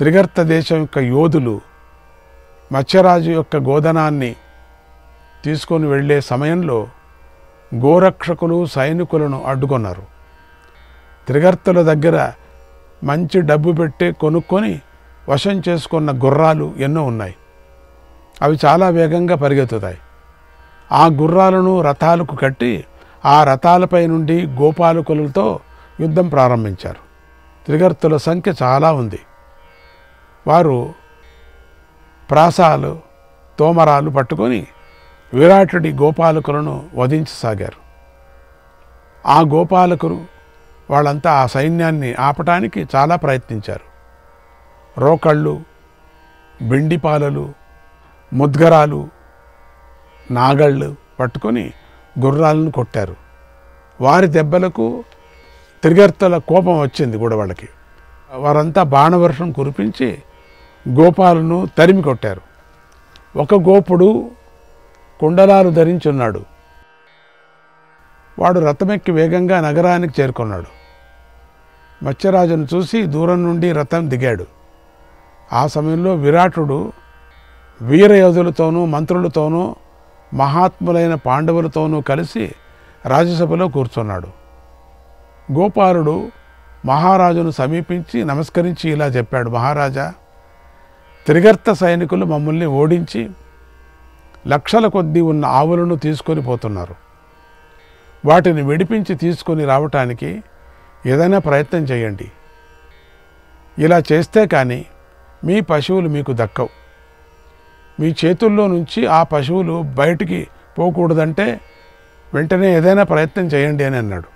త్రిగర్త దేశం యొక్క యోధులు మత్స్యరాజు యొక్క గోధనాన్ని తీసుకొని వెళ్ళే సమయంలో గోరక్షకులు సైనికులను అడ్డుకున్నారు. త్రిగర్తల దగ్గర మంచి డబ్బు పెట్టి కొనుక్కొని వశం చేసుకున్న గుర్రాలు ఎన్నో ఉన్నాయి. అవి చాలా వేగంగా పరిగెత్తుతాయి. ఆ గుర్రాలను రథాలకు కట్టి ఆ రథాలపై నుండి గోపాలకులతో యుద్ధం ప్రారంభించారు. త్రిగర్తుల సంఖ్య చాలా ఉంది. వారు ప్రాసాలు తోమరాలు పట్టుకొని విరాటుడి గోపాలకులను వధించసాగారు. ఆ గోపాలకులు వాళ్ళంతా ఆ సైన్యాన్ని ఆపటానికి చాలా ప్రయత్నించారు. రోకళ్ళు, బిండిపాలలు, ముద్గరాలు, నాగళ్ళు పట్టుకొని గుర్రాలను కొట్టారు. వారి దెబ్బలకు త్రిగర్తల కోపం వచ్చింది కూడా. వాళ్ళకి వారంతా బాణవర్షం కురిపించి గోపాలను తరిమి కొట్టారు. ఒక గోపుడు కుండలాలు ధరించున్నాడు. వాడు రథమెక్కి వేగంగా నగరానికి చేరుకున్నాడు. మత్స్యరాజును చూసి దూరం నుండి రథం దిగాడు. ఆ సమయంలో విరాటుడు వీరయోధులతోనూ మంత్రులతోనూ మహాత్ములైన పాండవులతోనూ కలిసి రాజ్యసభలో కూర్చున్నాడు. గోపాలుడు మహారాజును సమీపించి నమస్కరించి ఇలా చెప్పాడు, మహారాజా, త్రిగర్త సైనికులు మమ్మల్ని ఓడించి లక్షల కొద్దీ ఉన్న ఆవులను తీసుకొని పోతున్నారు. వాటిని విడిపించి తీసుకొని రావటానికి ఏదైనా ప్రయత్నం చేయండి. ఇలా చేస్తే కానీ మీ పశువులు మీకు దక్కవు. మీ చేతుల్లో నుంచి ఆ పశువులు బయటికి పోకూడదంటే వెంటనే ఏదైనా ప్రయత్నం చేయండి అని అన్నాడు.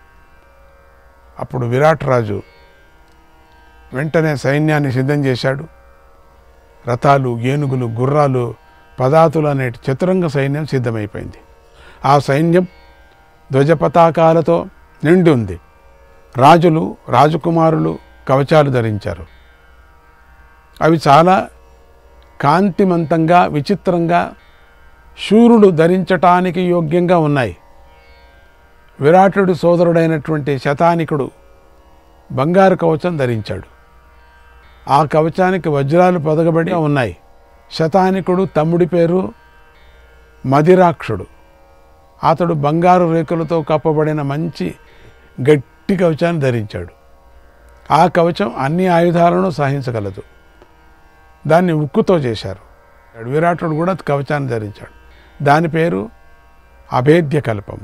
అప్పుడు విరాట్ రాజు వెంటనే సైన్యాన్ని సిద్ధం చేశాడు. రథాలు, ఏనుగులు, గుర్రాలు, పదాతులు అనే చతురంగ సైన్యం సిద్ధమైపోయింది. ఆ సైన్యం ధ్వజపతాకాలతో నిండి ఉంది. రాజులు, రాజకుమారులు కవచాలు ధరించారు. అవి చాలా కాంతిమంతంగా, విచిత్రంగా, శూరుడు ధరించటానికి యోగ్యంగా ఉన్నాయి. విరాటుడు సోదరుడైనటువంటి శతానికుడు బంగారు కవచం ధరించాడు. ఆ కవచానికి వజ్రాలు పొదగబడి ఉన్నాయి. శతానికుడు తమ్ముడి పేరు మదిరాక్షుడు. అతడు బంగారు రేకులతో కప్పబడిన మంచి గట్టి కవచాన్ని ధరించాడు. ఆ కవచం అన్ని ఆయుధాలను సహించగలదు. దాన్ని ఉక్కుతో చేశారు. విరాటుడు కూడా కవచాన్ని ధరించాడు. దాని పేరు అభేద్య కల్పం.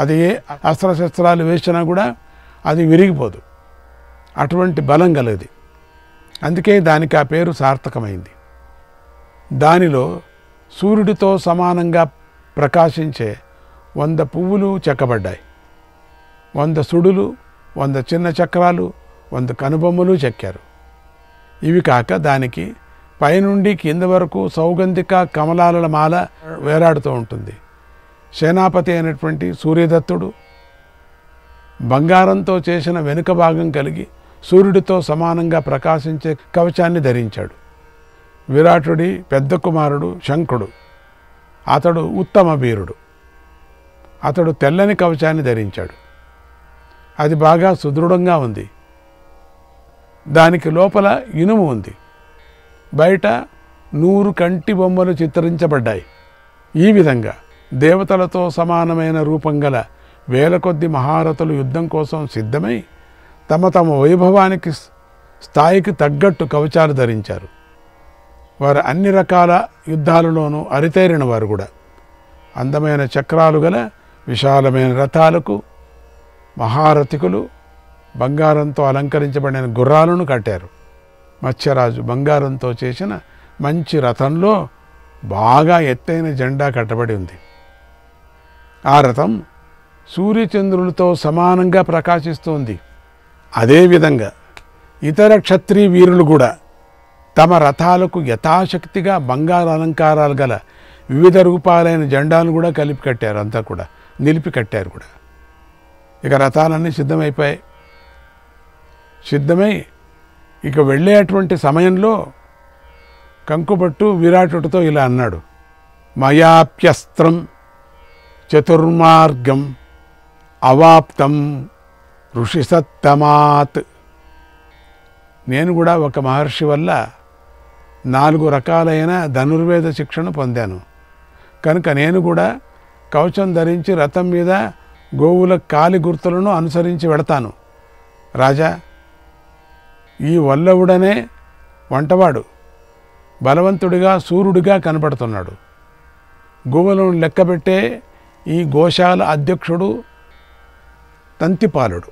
అది ఏ అస్త్రశస్త్రాలు వేసినా కూడా అది విరిగిపోదు. అటువంటి బలం కలది. అందుకే దానికి ఆ పేరు సార్థకమైంది. దానిలో సూర్యుడితో సమానంగా ప్రకాశించే 100 పువ్వులు చెక్కబడ్డాయి. 100 సుడులు, 100 చిన్న చక్రాలు, 100 కనుబొమ్మలు చెక్కారు. ఇవి కాక దానికి పైనుండి కింద వరకు సౌగంధిక కమలాల మాల వేలాడుతూ ఉంటుంది. సేనాపతి అయినటువంటి సూర్యదత్తుడు బంగారంతో చేసిన వెనుక భాగం కలిగి సూర్యుడితో సమానంగా ప్రకాశించే కవచాన్ని ధరించాడు. విరాటుడి పెద్ద కుమారుడు శంఖుడు, అతడు ఉత్తమ వీరుడు. అతడు తెల్లని కవచాన్ని ధరించాడు. అది బాగా సుదృఢంగా ఉంది. దానికి లోపల ఇనుము ఉంది. బయట 100 కంటి బొమ్మలు చిత్రించబడ్డాయి. ఈ విధంగా దేవతలతో సమానమైన రూపం గల వేల కొద్ది మహారథులు యుద్ధం కోసం సిద్ధమై తమ తమ వైభవానికి స్థాయికి తగ్గట్టు కవచాలు ధరించారు. వారు అన్ని రకాల యుద్ధాలలోనూ అరితేరిన వారు కూడా. అందమైన చక్రాలు గల విశాలమైన రథాలకు మహారథికులు బంగారంతో అలంకరించబడిన గుర్రాలను కట్టారు. మత్స్యరాజు బంగారంతో చేసిన మంచి రథంలో బాగా ఎత్తైన జెండా కట్టబడి ఉంది. ఆ రథం సూర్యచంద్రులతో సమానంగా ప్రకాశిస్తోంది. అదేవిధంగా ఇతర క్షత్రియ వీరులు కూడా తమ రథాలకు యథాశక్తిగా బంగారు అలంకారాలు గల వివిధ రూపాలైన జెండాలను కూడా కలిపి కట్టారు. అంతా కూడా నిలిపి కట్టారు కూడా. ఇక రథాలన్నీ సిద్ధమైపోయాయి. సిద్ధమై ఇక వెళ్ళేటువంటి సమయంలో కంకుబట్టు విరాటుడితో ఇలా అన్నాడు, మయాప్యస్త్రం చతుర్మార్గం అవాప్తం ఋషిసత్తమాత్. నేను కూడా ఒక మహర్షి వల్ల 4 రకాలైన ధనుర్వేద శిక్షణ పొందాను. కనుక నేను కూడా కవచం ధరించి రథం మీద గోవుల కాలి గుర్తులను అనుసరించి వెడతాను. రాజా, ఈ వల్లవుడనే వంటవాడు బలవంతుడిగా సూర్యుడిగా కనపడుతున్నాడు. గోవులను లెక్కబెట్టే ఈ గోశాల అధ్యక్షుడు తంతిపాలుడు,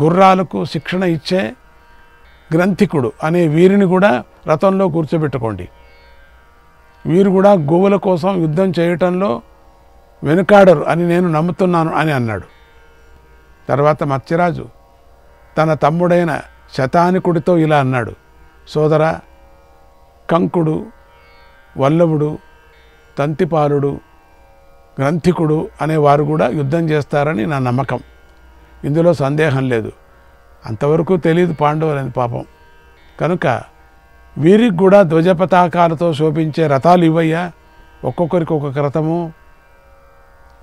గుర్రాలకు శిక్షణ ఇచ్చే గ్రంథికుడు అనే వీరిని కూడా రథంలో కూర్చోబెట్టుకోండి. వీరు కూడా గోవుల కోసం యుద్ధం చేయటంలో వెనుకాడరు అని నేను నమ్ముతున్నాను అని అన్నాడు. తర్వాత మత్స్యరాజు తన తమ్ముడైన శతానికుడితో ఇలా అన్నాడు. సోదరా, కంకుడు, వల్లవుడు, తంతిపాలుడు, గ్రంథికుడు అనేవారు కూడా యుద్ధం చేస్తారని నా నమ్మకం. ఇందులో సందేహం లేదు. అంతవరకు తెలియదు పాండవులని పాపం. కనుక వీరికి కూడా ధ్వజపతాకాలతో శోభించే రథాలు ఇవ్వయ్యా, ఒక్కొక్కరికి ఒక్కొక్క రథము.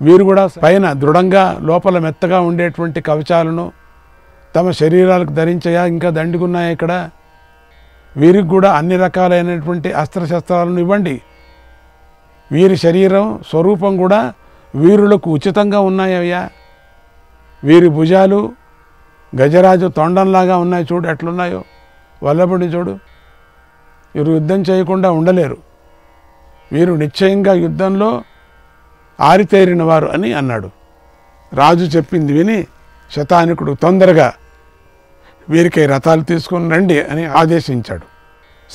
వీరు కూడా పైన దృఢంగా లోపల మెత్తగా ఉండేటువంటి కవచాలను తమ శరీరాలకు ధరించయా, ఇంకా దండిగున్నాయి ఇక్కడ. వీరికి కూడా అన్ని రకాలైనటువంటి అస్త్రశస్త్రాలను ఇవ్వండి. వీరి శరీరం స్వరూపం కూడా వీరులకు ఉచితంగా ఉన్నాయయ్యా. వీరి భుజాలు గజరాజు తొండంలాగా ఉన్నాయి చూడు, ఎట్లున్నాయో. వల్లభుడిని చూడు, వీరు యుద్ధం చేయకుండా ఉండలేరు. వీరు నిశ్చయంగా యుద్ధంలో ఆరితేరిన వారు అని అన్నాడు. రాజు చెప్పింది విని శతానికుడు తొందరగా వీరికై రథాలు తీసుకుని రండి అని ఆదేశించాడు.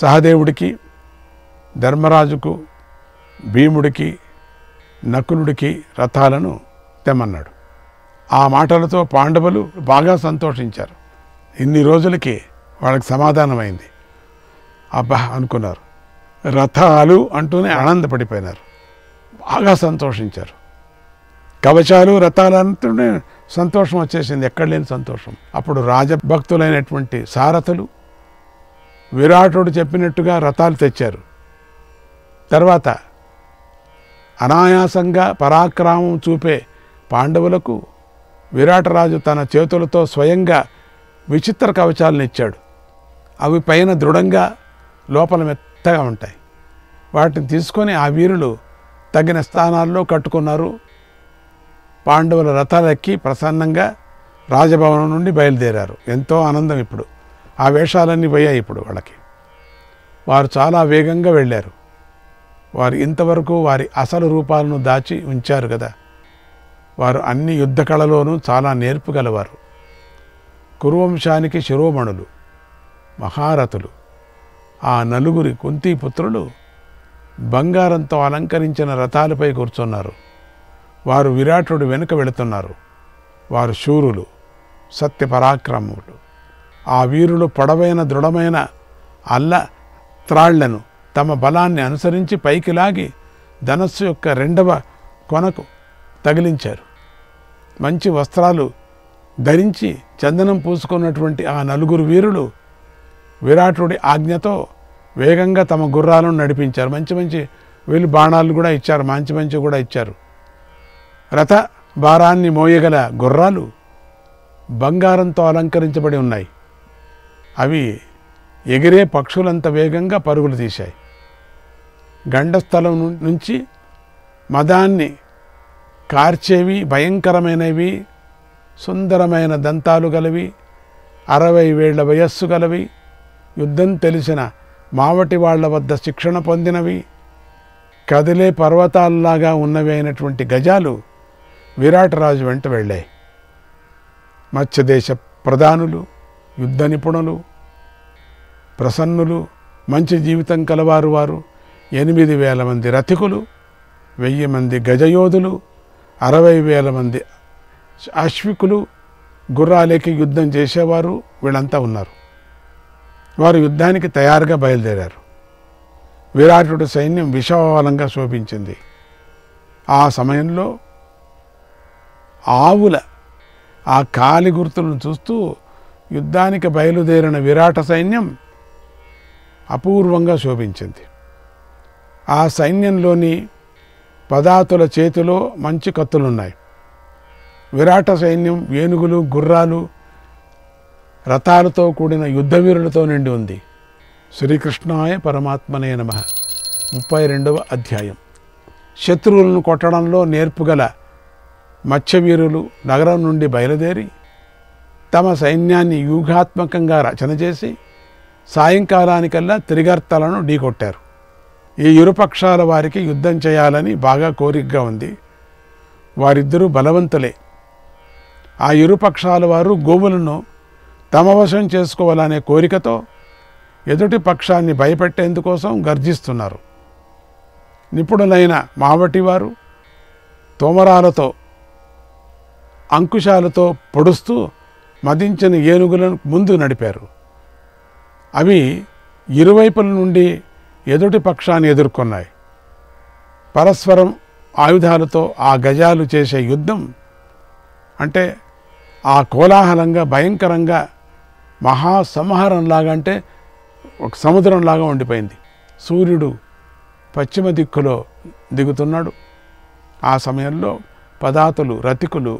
సహదేవుడికి, ధర్మరాజుకు, భీముడికి, నకులుడికి రథాలను తెమ్మన్నాడు. ఆ మాటలతో పాండవులు బాగా సంతోషించారు. ఇన్ని రోజులకి వాళ్ళకి సమాధానమైంది. అబ్బా అనుకున్నారు. రథాలు అంటూనే ఆనందపడిపోయినారు, బాగా సంతోషించారు. కవచాలు రథాలు అంటూనే సంతోషం వచ్చేసింది, ఎక్కడ లేని సంతోషం. అప్పుడు రాజభక్తులైనటువంటి సారథులు విరాటుడు చెప్పినట్టుగా రథాలు తెచ్చారు. తర్వాత అనాయాసంగా పరాక్రమం చూపే పాండవులకు విరాటరాజు తన చేతులతో స్వయంగా విచిత్ర కవచాలను ఇచ్చాడు. అవి పైన దృఢంగా లోపల మెత్తగా ఉంటాయి. వాటిని తీసుకొని ఆ వీరులు తగిన స్థానాల్లో కట్టుకున్నారు. పాండవుల రథాలెక్కి ప్రసన్నంగా రాజభవనం నుండి బయలుదేరారు. ఎంతో ఆనందం. ఇప్పుడు ఆ వేషాలన్నీ పోయాయి. ఇప్పుడు వాళ్ళకి వారు చాలా వేగంగా వెళ్ళారు. వారు ఇంతవరకు వారి అసలు రూపాలను దాచి ఉంచారు కదా. వారు అన్ని యుద్ధ కళలోనూ చాలా నేర్పు గలవారు. కురువంశానికి శిరోమణులు, మహారథులు. ఆ నలుగురి కుంతి పుత్రులు బంగారంతో అలంకరించిన రథాలపై కూర్చున్నారు. వారు విరాటుడు వెనుక వెళుతున్నారు. వారు శూరులు, సత్యపరాక్రములు. ఆ వీరులు పొడవైన దృఢమైన అల్ల త్రాళ్లను తమ బలాన్ని అనుసరించి పైకి లాగి ధనస్సు యొక్క 2వ కొనకు తగిలించారు. మంచి వస్త్రాలు ధరించి చందనం పూసుకున్నటువంటి ఆ నలుగురు వీరులు విరాటుడి ఆజ్ఞతో వేగంగా తమ గుర్రాలను నడిపించారు. మంచి మంచి వీళ్ళు బాణాలు కూడా ఇచ్చారు, మంచి మంచి కూడా ఇచ్చారు. రథ భారాన్ని మోయగల గుర్రాలు బంగారంతో అలంకరించబడి ఉన్నాయి. అవి ఎగిరే పక్షులంత వేగంగా పరుగులు తీశాయి. గండస్థలం నుంచి మదాన్ని కార్చేవి, భయంకరమైనవి, సుందరమైన దంతాలు గలవి, 60 ఏళ్ల వయస్సు గలవి, యుద్ధం తెలిసిన మావటి వాళ్ల వద్ద శిక్షణ పొందినవి, కదిలే పర్వతాల్లాగా ఉన్నవి అయినటువంటి గజాలు విరాటరాజు వెంట వెళ్ళాయి. మత్స్యదేశ ప్రధానులు, యుద్ధ నిపుణులు, ప్రసన్నులు, మంచి జీవితం కలవారు వారు 80,000 మంది రథికులు, 1000 మంది గజయోధులు, 60,000 మంది అశ్వికులు, గుర్రాలేకి యుద్ధం చేసేవారు వీళ్ళంతా ఉన్నారు. వారు యుద్ధానికి తయారుగా బయలుదేరారు. విరాటుడి సైన్యం విశాలంగా శోభించింది. ఆ సమయంలో ఆవుల ఆ కాలి గుర్తులను చూస్తూ యుద్ధానికి బయలుదేరిన విరాట సైన్యం అపూర్వంగా శోభించింది. ఆ సైన్యంలోని పదాతుల చేతిలో మంచి కత్తులున్నాయి. విరాట సైన్యం ఏనుగులు, గుర్రాలు, రథాలతో కూడిన యుద్ధవీరులతో నిండి ఉంది. శ్రీకృష్ణాయ పరమాత్మనే నమః. 32వ అధ్యాయం. శత్రువులను కొట్టడంలో నేర్పుగల మత్స్యవీరులు నగరం నుండి బయలుదేరి తమ సైన్యాన్ని వ్యూహాత్మకంగా రచన చేసి సాయంకాలానికల్లా తిరిగర్తలను ఢీకొట్టారు. ఈ ఇరుపక్షాల వారికి యుద్ధం చేయాలని బాగా కోరికగా ఉంది. వారిద్దరూ బలవంతులే. ఆ ఇరుపక్షాల వారు గోవులను తమ వశం చేసుకోవాలనే కోరికతో ఎదుటి పక్షాన్ని భయపెట్టేందుకోసం గర్జిస్తున్నారు. నిపుణులైన మావటివారు తోమరాలతో అంకుశాలతో పొడుస్తూ మదించిన ఏనుగులను ముందు నడిపారు. అవి ఇరువైపుల నుండి ఎదుటి పక్షాన్ని ఎదుర్కొన్నాయి. పరస్పరం ఆయుధాలతో ఆ గజాలు చేసే యుద్ధం అంటే ఆ కోలాహలంగా భయంకరంగా మహాసంహారంలాగా, అంటే ఒక సముద్రంలాగా ఉండిపోయింది. సూర్యుడు పశ్చిమ దిక్కులో దిగుతున్నాడు. ఆ సమయంలో పదాతులు, రతికులు,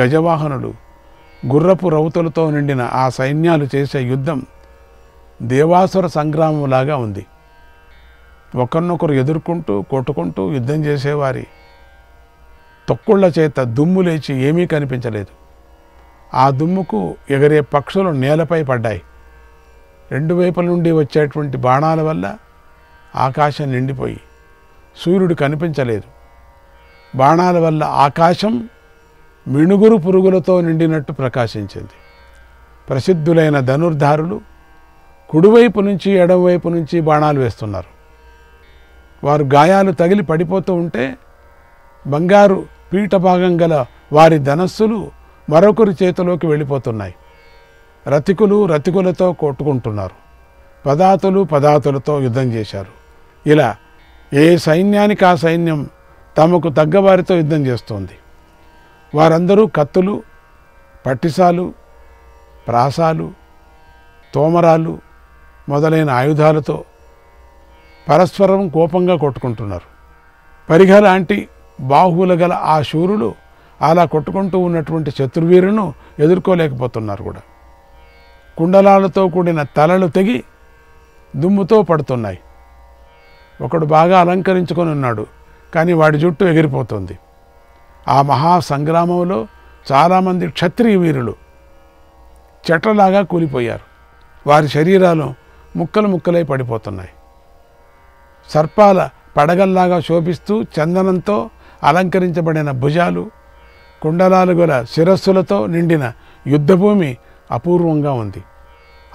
గజవాహనులు, గుర్రపు రౌతులతో నిండిన ఆ సైన్యాలు చేసే యుద్ధం దేవాసుర సంగ్రామంలాగా ఉంది. ఒకరినొకరు ఎదుర్కొంటూ కొట్టుకుంటూ యుద్ధం చేసేవారి తొక్కుళ్ల చేత దుమ్ము లేచి ఏమీ కనిపించలేదు. ఆ దుమ్ముకు ఎగరే పక్షులు నేలపై పడ్డాయి. రెండు వైపుల నుండి వచ్చేటువంటి బాణాల వల్ల ఆకాశం నిండిపోయి సూర్యుడు కనిపించలేదు. బాణాల వల్ల ఆకాశం మిణుగురు పురుగులతో నిండినట్టు ప్రకాశించింది. ప్రసిద్ధులైన ధనుర్ధారులు కుడివైపు నుంచి ఎడమవైపు నుంచి బాణాలు వేస్తున్నారు. వారు గాయాలు తగిలి పడిపోతూ ఉంటే బంగారు పీఠ భాగం గల వారి ధనస్సులు మరొకరి చేతిలోకి వెళ్ళిపోతున్నాయి. రతికులు రతికులతో కొట్టుకుంటున్నారు. పదాతులు పదాతులతో యుద్ధం చేశారు. ఇలా ఏ సైన్యానికి ఆ సైన్యం తమకు తగ్గవారితో యుద్ధం చేస్తోంది. వారందరూ కత్తులు, పట్టిసాలు, ప్రాసాలు, తోమరాలు మొదలైన ఆయుధాలతో పరస్పరం కోపంగా కొట్టుకుంటున్నారు. పరిఘ లాంటి బాహువుల గల ఆ శూరులు అలా కొట్టుకుంటూ ఉన్నటువంటి శత్రువీరును ఎదుర్కోలేకపోతున్నారు కూడా. కుండలాలతో కూడిన తలలు తెగి దుమ్ముతో పడుతున్నాయి. ఒకడు బాగా అలంకరించుకొని ఉన్నాడు, కానీ వాడి జుట్టు ఎగిరిపోతుంది. ఆ మహాసంగ్రామంలో చాలామంది క్షత్రియ వీరులు చెట్లలాగా కూలిపోయారు. వారి శరీరాలు ముక్కలు ముక్కలై పడిపోతున్నాయి. సర్పాల పడగల్లాగా శోభిస్తూ చందనంతో అలంకరించబడిన భుజాలు, కుండలాలు గల శిరస్సులతో నిండిన యుద్ధభూమి అపూర్వంగా ఉంది.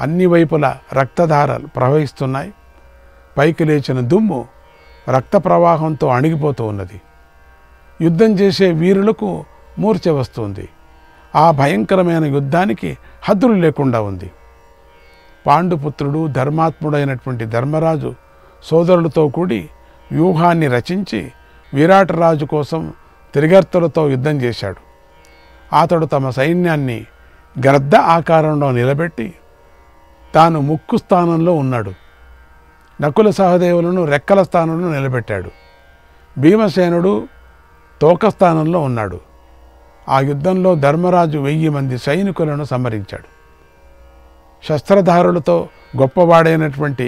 అన్ని వైపులా రక్తధారలు ప్రవహిస్తున్నాయి. పైకి లేచిన దుమ్ము రక్త ప్రవాహంతో అణిగిపోతూ ఉన్నది. యుద్ధం చేసే వీరులకు మూర్ఛ వస్తుంది. ఆ భయంకరమైన యుద్ధానికి హద్దులు లేకుండా ఉంది. పాండుపుత్రుడు ధర్మాత్ముడైనటువంటి ధర్మరాజు సోదరులతో కూడి వ్యూహాన్ని రచించి విరాటరాజు కోసం తిరిగర్తలతో యుద్ధం చేశాడు. అతడు తమ సైన్యాన్ని గర్ద ఆకారంలో నిలబెట్టి తాను ముక్కు స్థానంలో ఉన్నాడు. నకుల సహదేవులను రెక్కల స్థానంలో నిలబెట్టాడు. భీమసేనుడు తోక స్థానంలో ఉన్నాడు. ఆ యుద్ధంలో ధర్మరాజు 1000 మంది సైనికులను సంహరించాడు. శస్త్రధారులతో గొప్పవాడైనటువంటి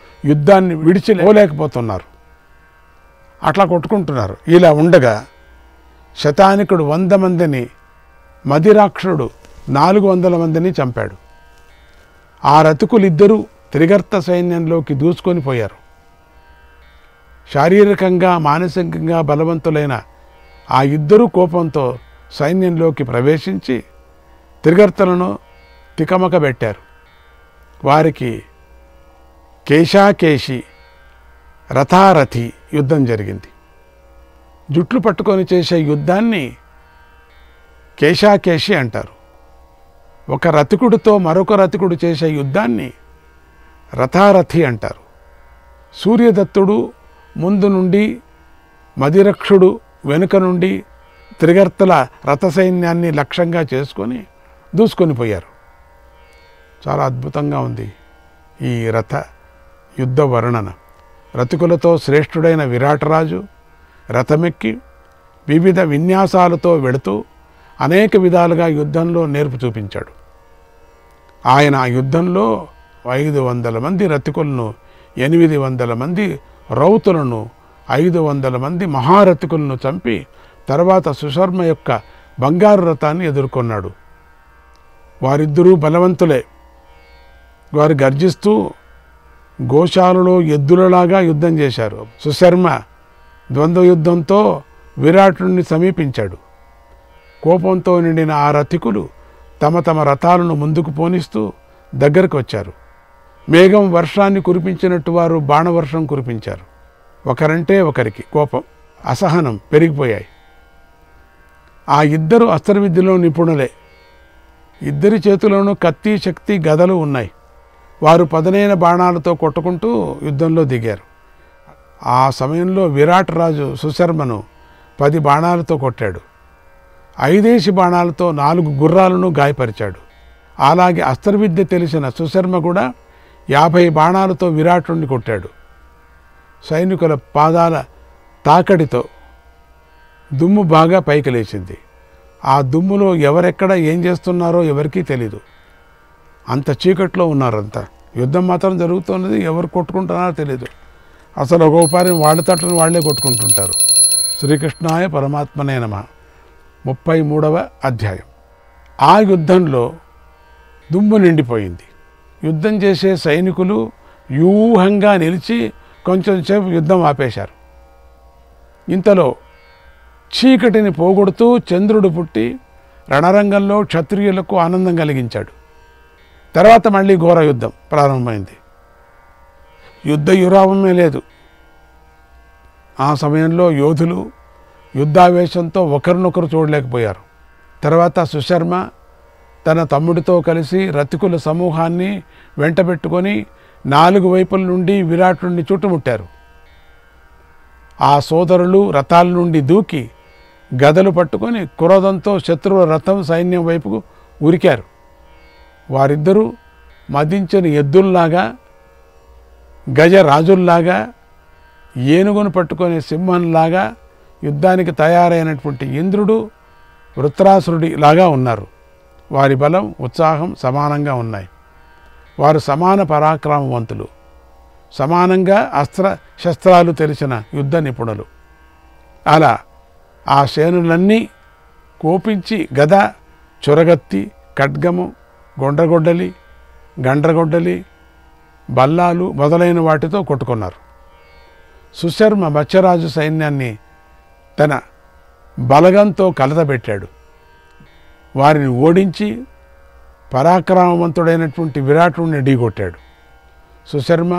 యుద్ధాన్ని విడిచిపోలేకపోతున్నారు. అట్లా కొట్టుకుంటున్నారు. ఇలా ఉండగా శతానికుడు 100 మందిని, మదిరాక్షుడు 400 మందిని చంపాడు. ఆ రతికులిద్దరూ త్రిగర్త సైన్యంలోకి దూసుకొని పోయారు. శారీరకంగా మానసికంగా బలవంతులైన ఆ ఇద్దరు కోపంతో సైన్యంలోకి ప్రవేశించి త్రిగర్తలను తికమక పెట్టారు. వారికి కేశాకేశి, రథారథి యుద్ధం జరిగింది. జుట్లు పట్టుకొని చేసే యుద్ధాన్ని కేశాకేశి అంటారు. ఒక రతికుడితో మరొక రతికుడు చేసే యుద్ధాన్ని రథారథి అంటారు. సూర్యదత్తుడు ముందు నుండి, మదిరక్షుడు వెనుక నుండి త్రిగర్తల రథసైన్యాన్ని లక్ష్యంగా చేసుకొని దూసుకొని పోయారు. చాలా అద్భుతంగా ఉంది ఈ రథ యుద్ధ వర్ణన. రతికులతో శ్రేష్ఠుడైన విరాటరాజు రథమెక్కి వివిధ విన్యాసాలతో వెళుతూ అనేక విధాలుగా యుద్ధంలో నేర్పు చూపించాడు. ఆయన ఆ యుద్ధంలో 500 మంది రతికులను, 800 మంది రౌతులను, 500 మంది మహారతికులను చంపి తర్వాత సుశర్మ యొక్క బంగారు రథాన్ని ఎదుర్కొన్నాడు. వారిద్దరూ బలవంతులే. వారు గర్జిస్తూ గోశాలలో ఎద్దులలాగా యుద్ధం చేశారు. సుశర్మ ద్వంద్వ యుద్ధంతో విరాటుని సమీపించాడు. కోపంతో నిండిన ఆ రతికులు తమ తమ రథాలను ముందుకు పోనిస్తూ దగ్గరకు వచ్చారు. మేఘం వర్షాన్ని కురిపించినట్టు వారు బాణవర్షం కురిపించారు. ఒకరంటే ఒకరికి కోపం, అసహనం పెరిగిపోయాయి. ఆ ఇద్దరు అస్త్రవిద్యలో నిపుణులే. ఇద్దరి చేతిలోనూ కత్తి, శక్తి, గదలు ఉన్నాయి. వారు పదునైన బాణాలతో కొట్టుకుంటూ యుద్ధంలో దిగారు. ఆ సమయంలో విరాట్ రాజు సుశర్మను 10 బాణాలతో కొట్టాడు. 5 బాణాలతో 4 గుర్రాలను గాయపరిచాడు. అలాగే అస్త్రవిద్య తెలిసిన సుశర్మ కూడా 50 బాణాలతో విరాటుని కొట్టాడు. సైనికుల పాదాల తాకడితో దుమ్ము బాగా పైకి లేచింది. ఆ దుమ్ములో ఎవరెక్కడ ఏం చేస్తున్నారో ఎవరికీ తెలీదు. అంత చీకట్లో ఉన్నారంతా. యుద్ధం మాత్రం జరుగుతున్నది, ఎవరు కొట్టుకుంటున్నారో తెలీదు. అసలు ఒక్కొక్కసారి వాళ్ళ తట్టును వాళ్లే కొట్టుకుంటుంటారు. శ్రీకృష్ణాయ పరమాత్మనే నమః. 33వ అధ్యాయం. ఆ యుద్ధంలో దుమ్ము నిండిపోయింది. యుద్ధం చేసే సైనికులు వ్యూహంగా నిలిచి కొంచెంసేపు యుద్ధం ఆపేశారు. ఇంతలో చీకటిని పోగొడుతూ చంద్రుడు పుట్టి రణరంగంలో క్షత్రియులకు ఆనందం కలిగించాడు. తర్వాత మళ్ళీ ఘోర యుద్ధం ప్రారంభమైంది. యుద్ధ యురావమే లేదు. ఆ సమయంలో యోధులు యుద్ధావేశంతో ఒకరినొకరు చూడలేకపోయారు. తర్వాత సుశర్మ తన తమ్ముడితో కలిసి రతికుల సమూహాన్ని వెంటబెట్టుకొని 4 వైపుల నుండి విరాటుని చుట్టుముట్టారు. ఆ సోదరులు రథాల నుండి దూకి గదలు పట్టుకొని క్రోధంతో శత్రువుల రథం సైన్యం వైపుకు ఉరికారు. వారిద్దరూ మదించిన ఎద్దుల్లాగా, గజరాజుల్లాగా, ఏనుగును పట్టుకునే సింహంలాగా, యుద్ధానికి తయారైనటువంటి ఇంద్రుడు, వృత్రాసురుడి లాగా ఉన్నారు. వారి బలం, ఉత్సాహం సమానంగా ఉన్నాయి. వారు సమాన పరాక్రమవంతులు, సమానంగా అస్త్ర శస్త్రాలు తెలిసిన యుద్ధ నిపుణులు. అలా ఆ సేనులన్నీ కోపించి గద, చురగత్తి, ఖడ్గము, గండ్రగొడ్డలి, బల్లాలు మొదలైన వాటితో కొట్టుకున్నారు. సుశర్మ మత్స్యరాజు సైన్యాన్ని తన బలగంతో కలతబెట్టాడు. వారిని ఓడించి పరాక్రమవంతుడైనటువంటి విరాటుడిని ఢీకొట్టాడు. సుశర్మ,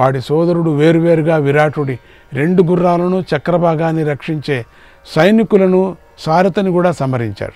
వాడి సోదరుడు వేరువేరుగా విరాటుడి 2 గుర్రాలను, చక్రభాగాన్ని రక్షించే సైనికులను, సారథిని కూడా సంహరించారు.